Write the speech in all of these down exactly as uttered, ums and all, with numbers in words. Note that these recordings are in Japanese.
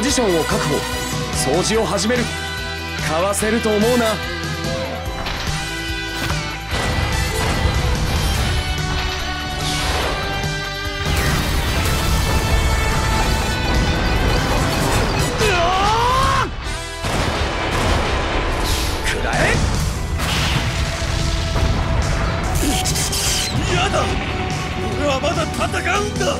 ポジションを確保。掃除を始める。かわせると思うな。くらえ。やだ、俺はまだ戦うんだ。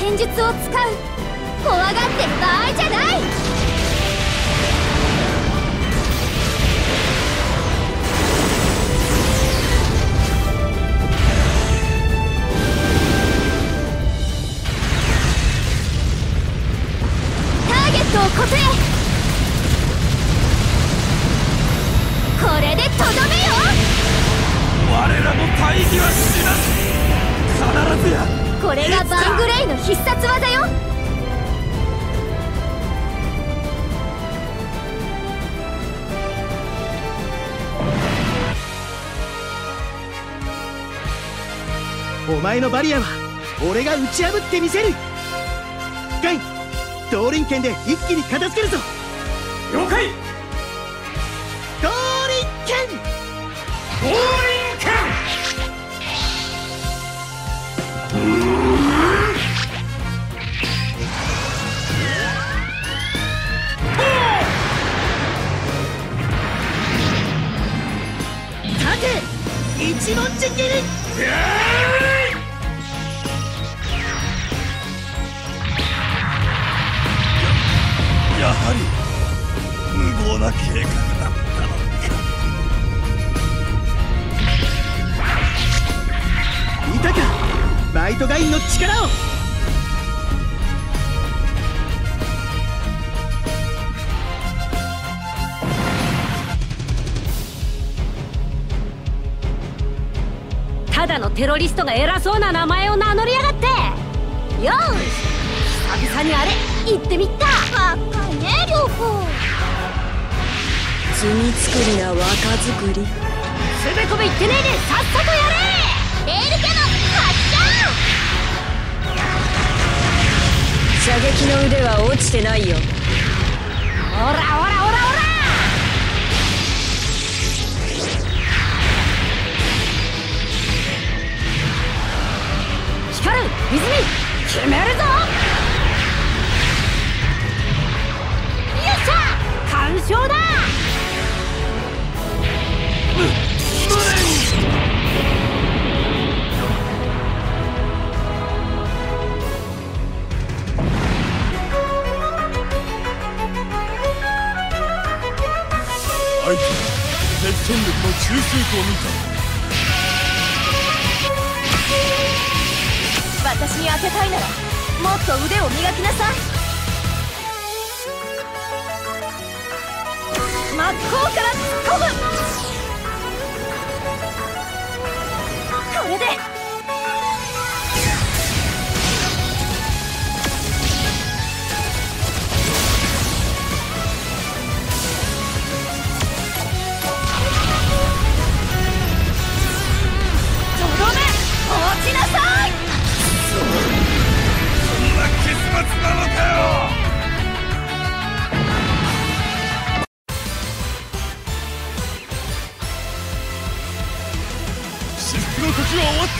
戦術を使う。怖がってる場合じゃない。ターゲットを固定。これでとどめよ。我らの大義は死なず、必ずや。これがバングレイの必殺技よ。お前のバリアは俺が打ち破ってみせる。ガイ、動輪剣で一気に片付けるぞ。了解。動輪剣、動輪剣。一文字切り。やはり無謀な計画だったのか。いたか、バイトガインの力を。ただのテロリストが偉そうな名前を名乗りやがって。よし、久々にあれ行ってみった。若いね、両方。罪作りや若作り、つべこべ言ってねえでさっさとやれ。レールキャノン発射。射撃の腕は落ちてないよ。ほらほらほらほら、光る泉、決めるぞ。よっしゃ、完勝だ。相手、絶戦力の中枢庫を見た。私に当てたいならもっと腕を磨きなさい。真っ向から突っ込む。これでとどめ、落ちなさい。なのかよ。至福の時は終わった。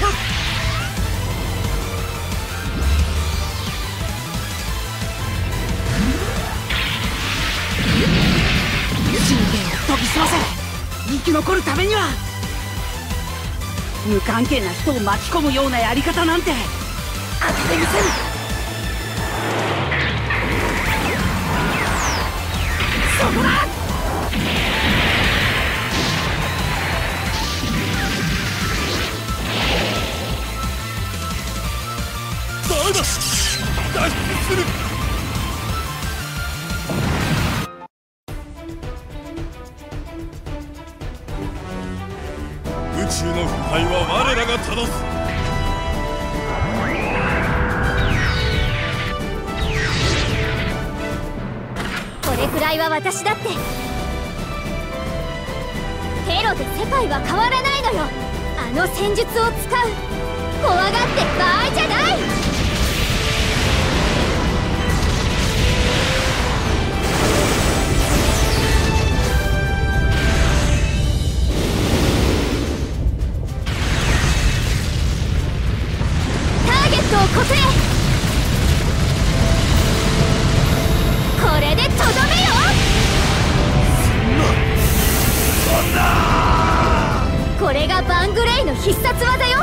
人間を研ぎ澄ませ。生き残るためには無関係な人を巻き込むようなやり方なんてあってみせる。そこだ。そうだ、脱出する。宇宙の腐敗は我らが正す。これくらいは私だって。テロで世界は変わらないのよ。あの戦術を使う、怖がって場合じゃない。ターゲットを固定。これがバングレイの必殺技よ。いい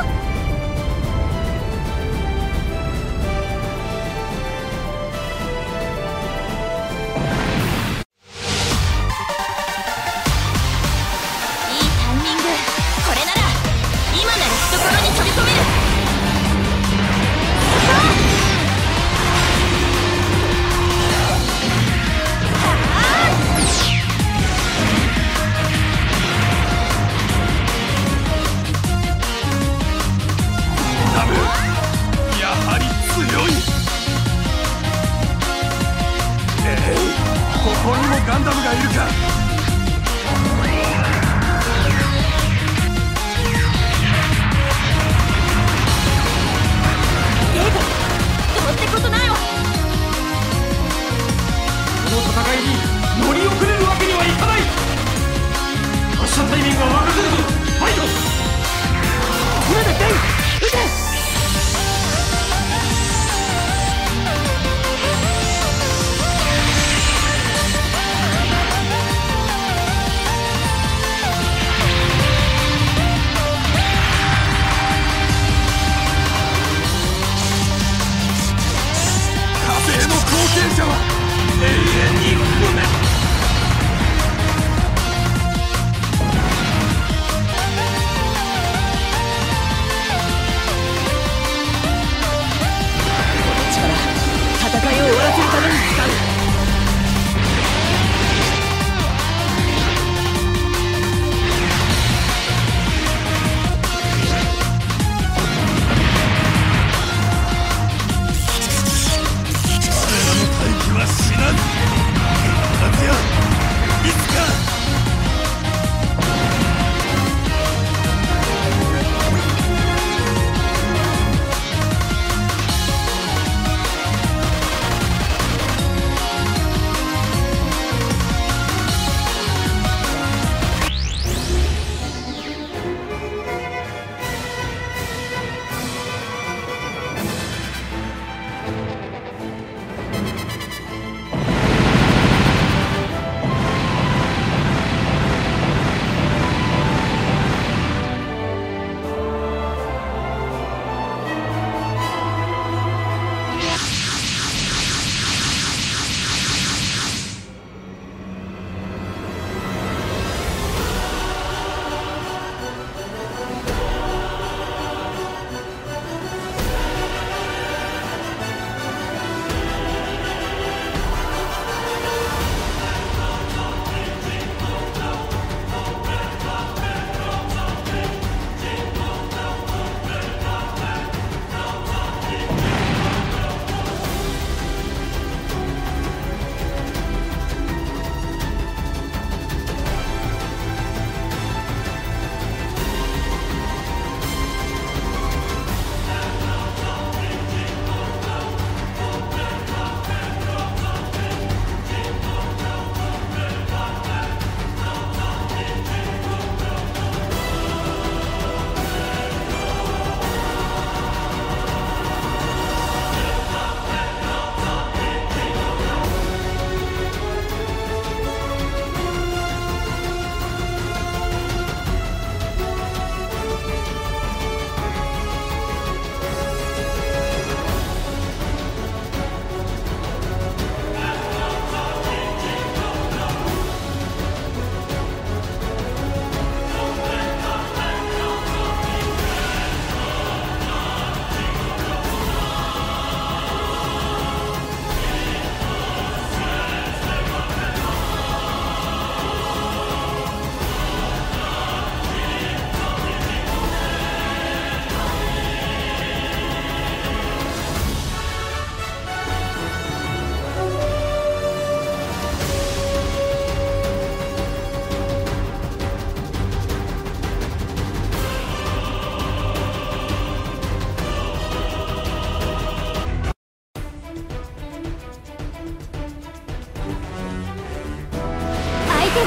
タイミング。これなら今なら懐に飛び込める。ここにもガンダムがいるか。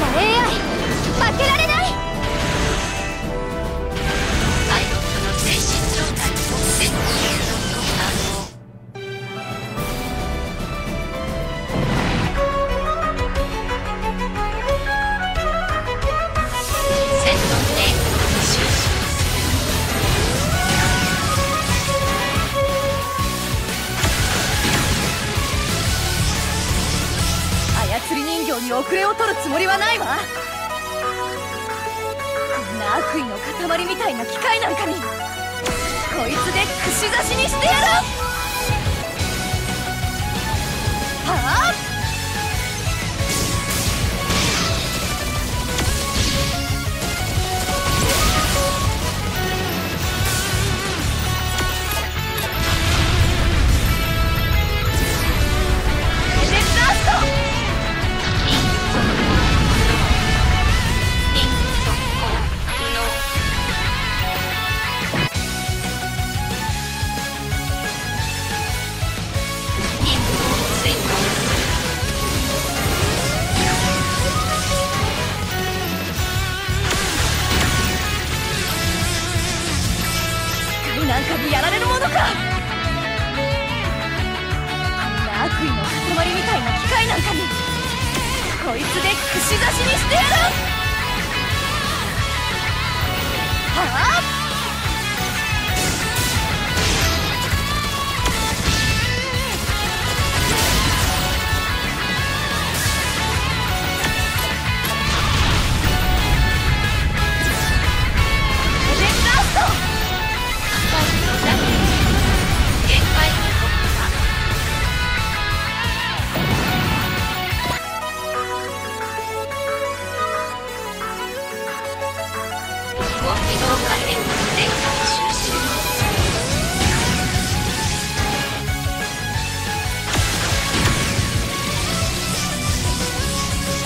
は エーアイ 負けられない。パイロットの精神状態せんごひゃくごじゅうご。戦闘で収集する。操り人形に遅れを取るつもりはないわ。悪意の塊みたいな機械なんかにこいつで串刺しにしてやろう。パワー！なんかにやられるものか。こんな悪意の塊みたいな機械なんかにこいつで串刺しにしてやろう。はあ。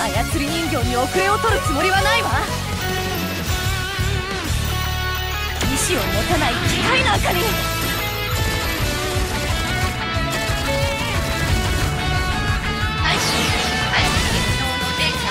操り人形に遅れを取るつもりはないわ。意志を持たない機械なんかに最終的に配置変動のデータ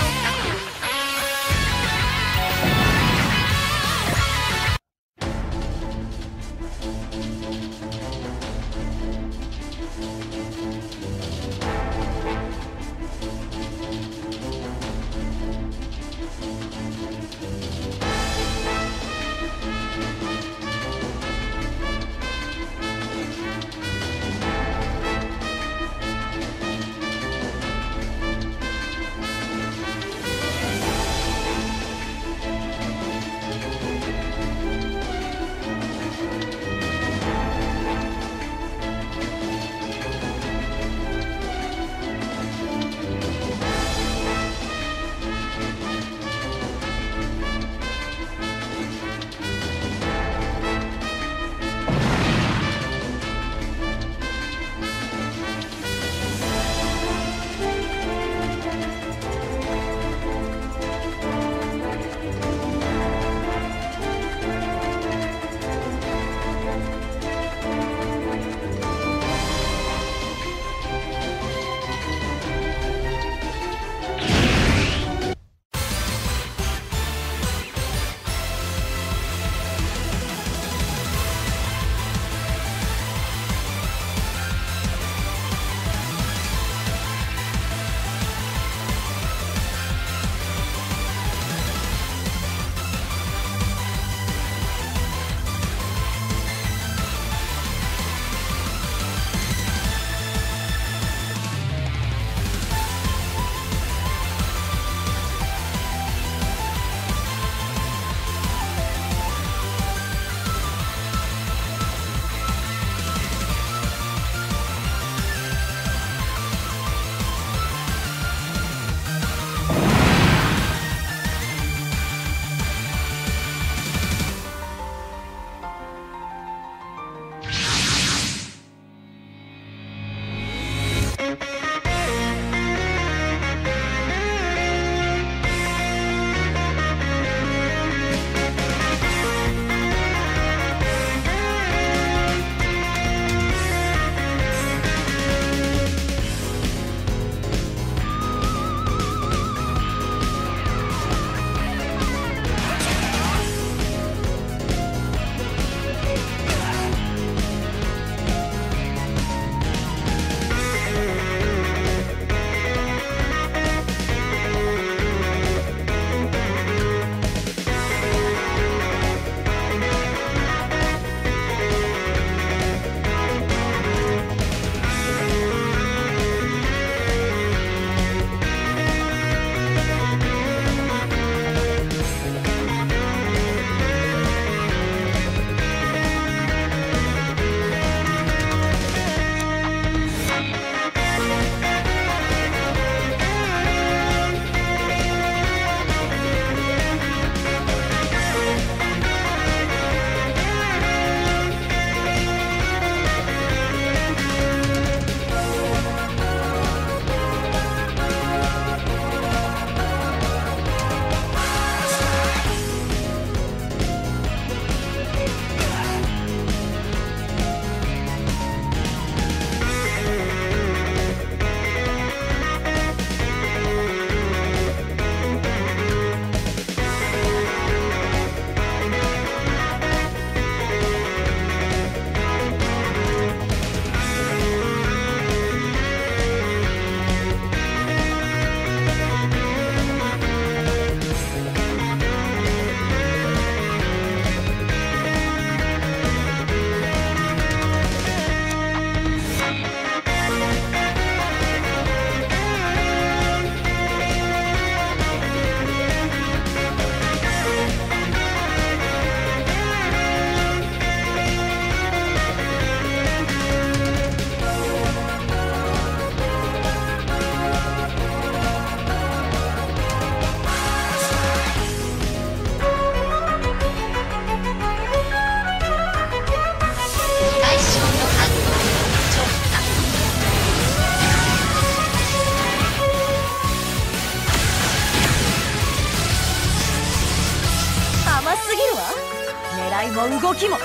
も動きも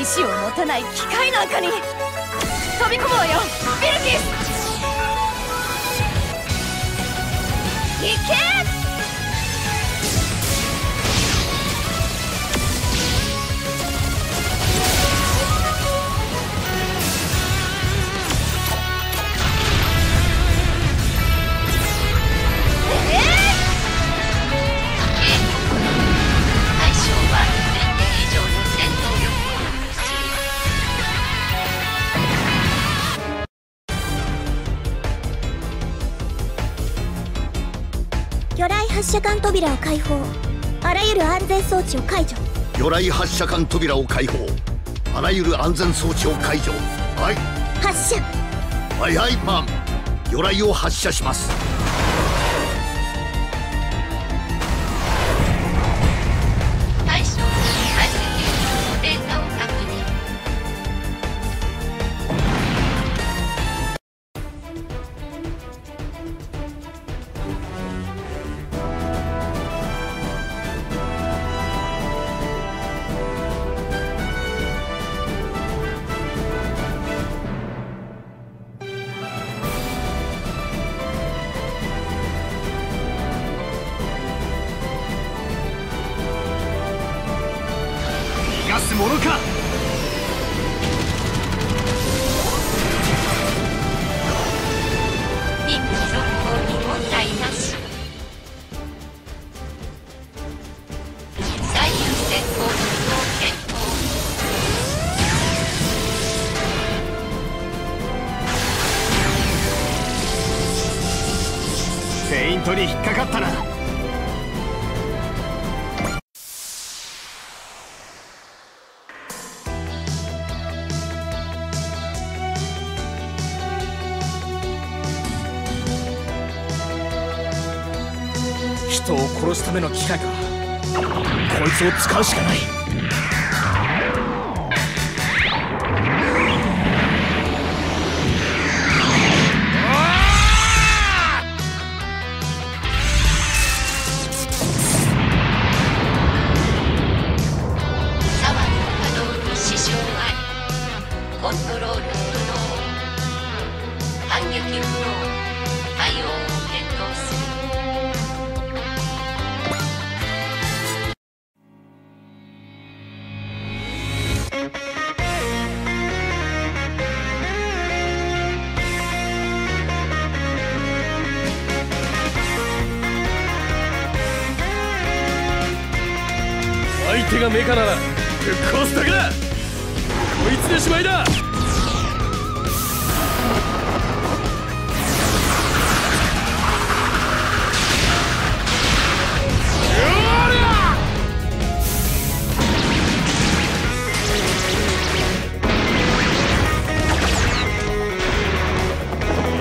意志を持たない機械なんかに飛び込もうよ、ビルキス！いけ！発射管扉を開放、あらゆる安全装置を解除。魚雷発射管扉を開放、あらゆる安全装置を解除。はい、発射。はいはい、マン、魚雷を発射します。対象安全データを確認。ものか一歩続行に問題なし。最優先行動検討。フェイントに引っかかったな。人を殺すための機械か。こいつを使うしかない。サワーの稼働に支障あり。コントロール不能。反撃不能。対応を検討する。相手がメカならぶっ壊すだけだ。こいつでしまいだ。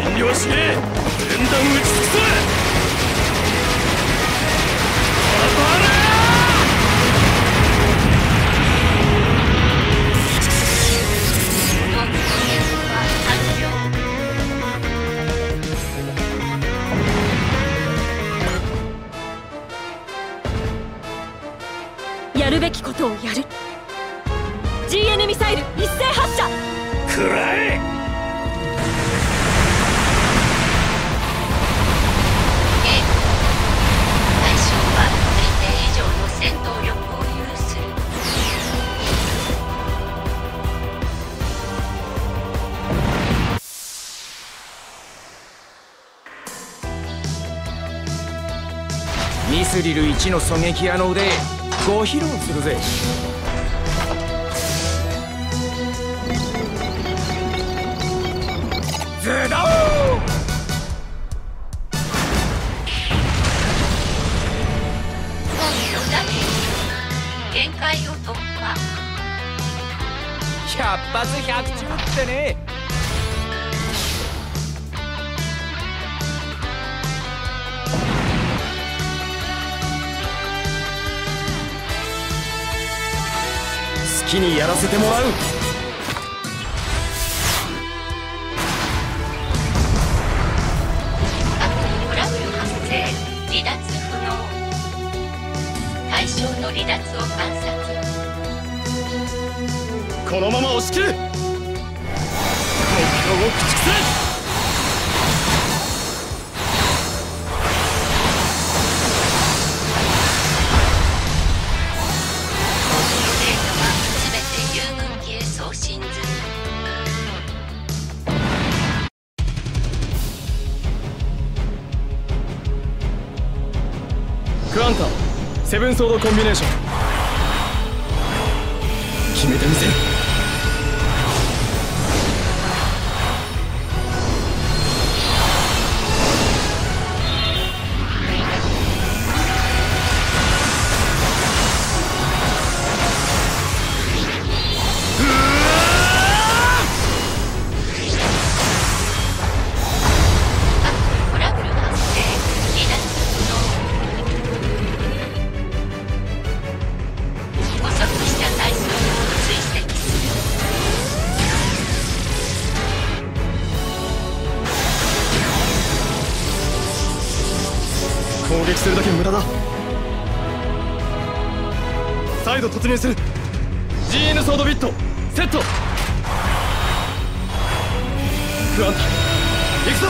遠慮はしねえ。連弾打ち尽くせ。やるべきことをやる。 ジーエヌ ミサイル一斉発射。くらえ。対象は推定以上の戦闘力を有する。ミスリルいちの狙撃屋の腕ご披露するぜ。ズドン！限界を突破。百発百中ってね。好きにやらせてもらう。トラブル発生、離脱不能。対象の離脱をこのまま押し切る。目標を駆逐せ！クアンタセブンソードコンビネーション決めてみせる。攻撃するだけ無駄だ。再度突入する。 ジーエヌ ソードビットセット。クアンタ行くぞ。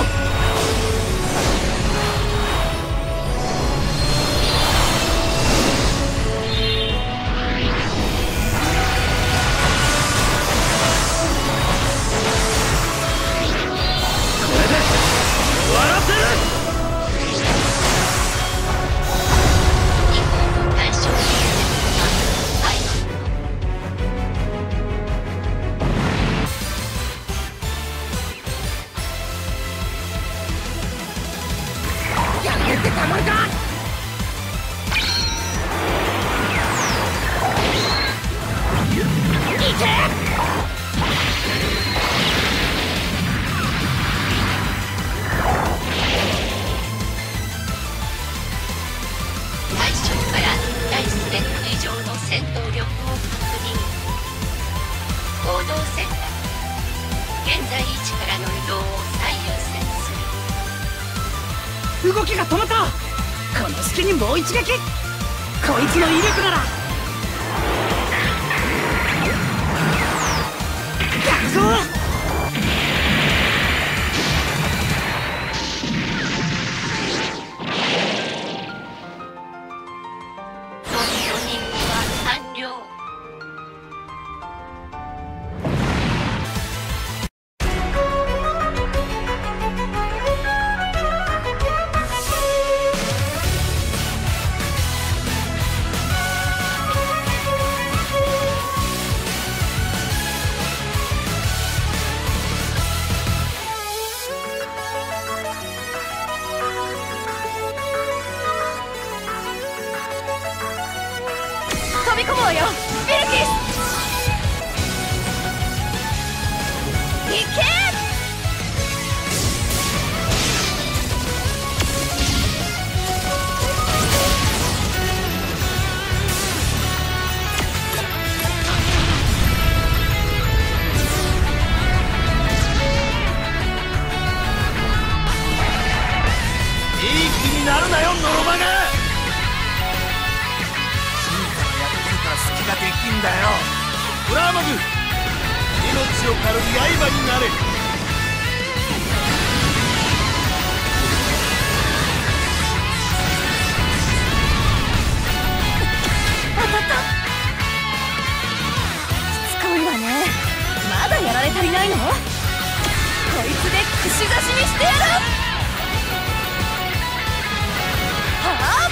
動きが止まった。この隙にもう一撃。こいつの威力なら逆走。飛び込もうよ、ビルキス。行け！いい気になるなよ、ノロマが。ができんだよ。ブラーマグ、命を狩る刃になれ。当たった。しつこいわね。まだやられ足りないの？こいつで串刺しにしてやる。はあ。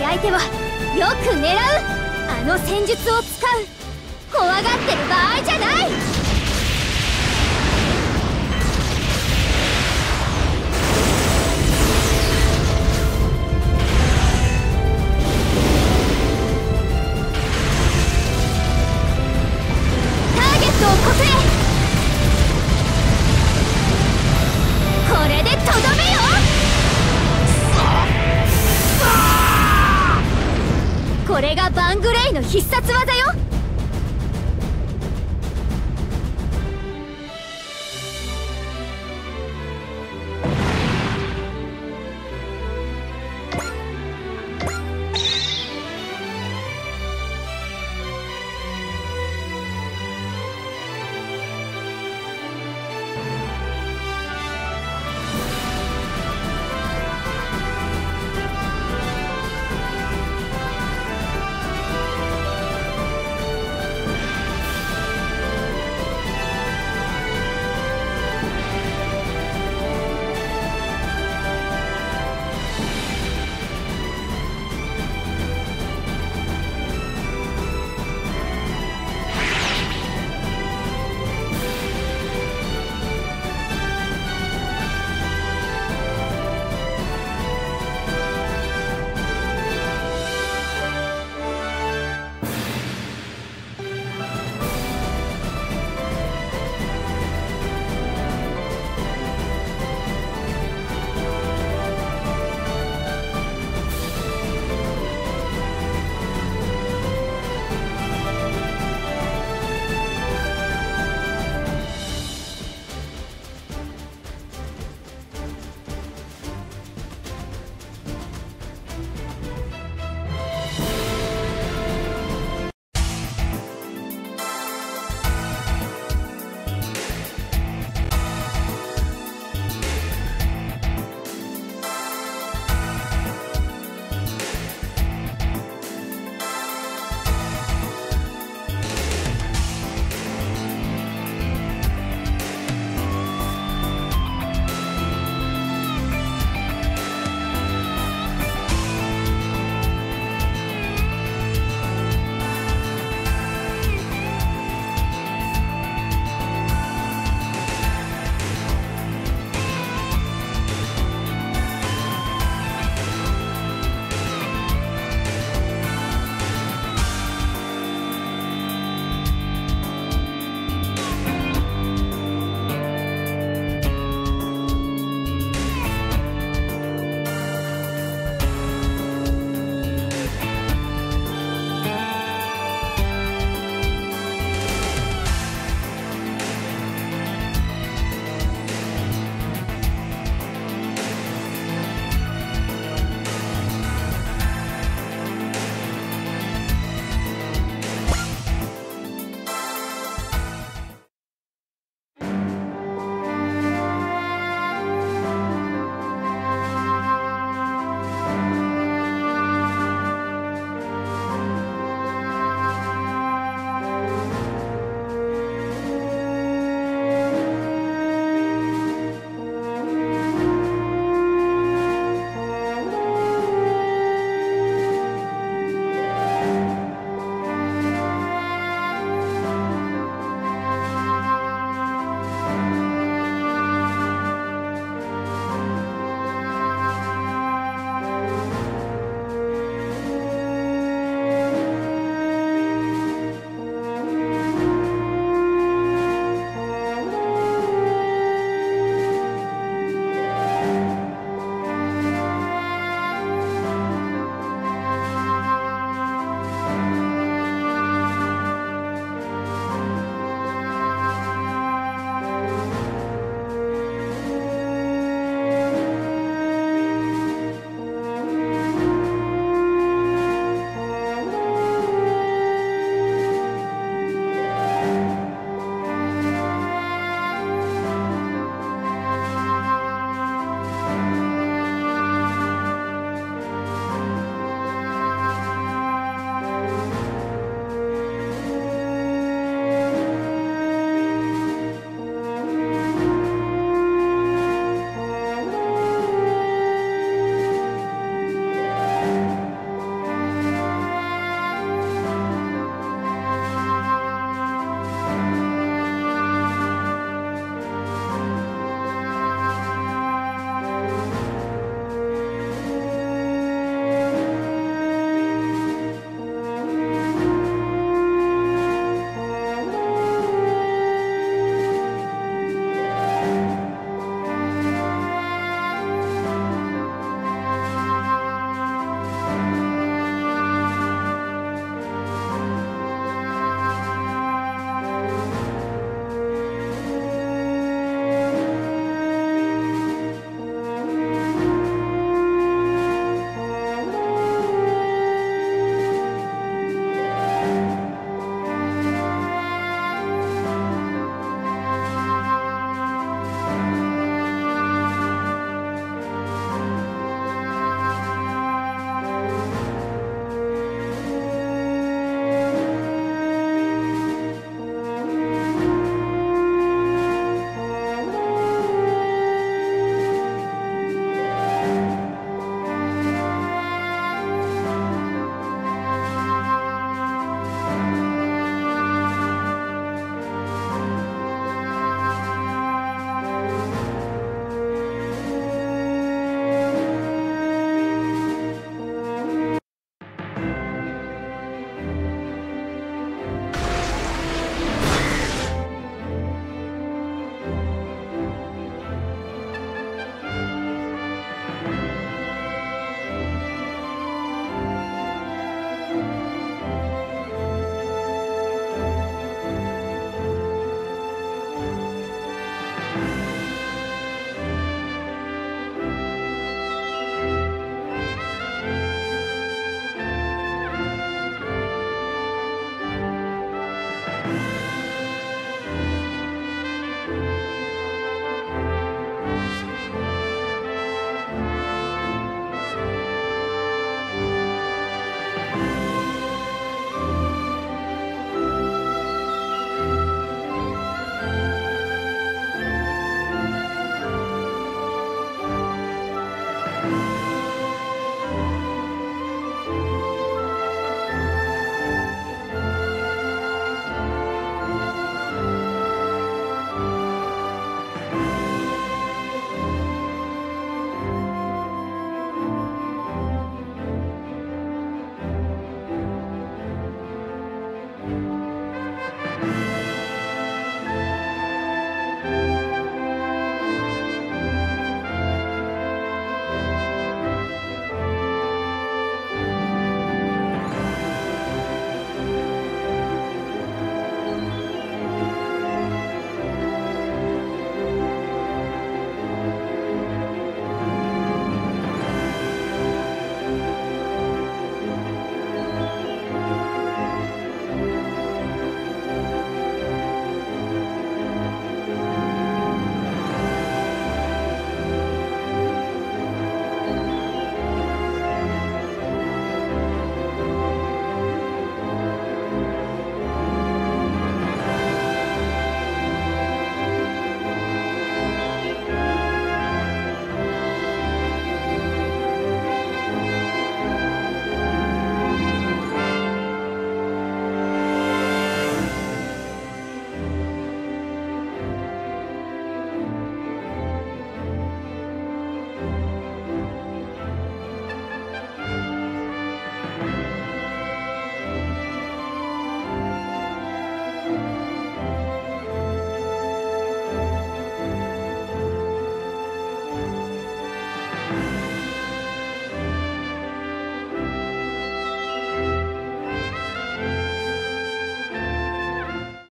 い相手はよく狙う。あの戦術を使う。怖がってる場合じゃない。ターゲットをこせ。これでとどめよ。これがバングレイの必殺技よ。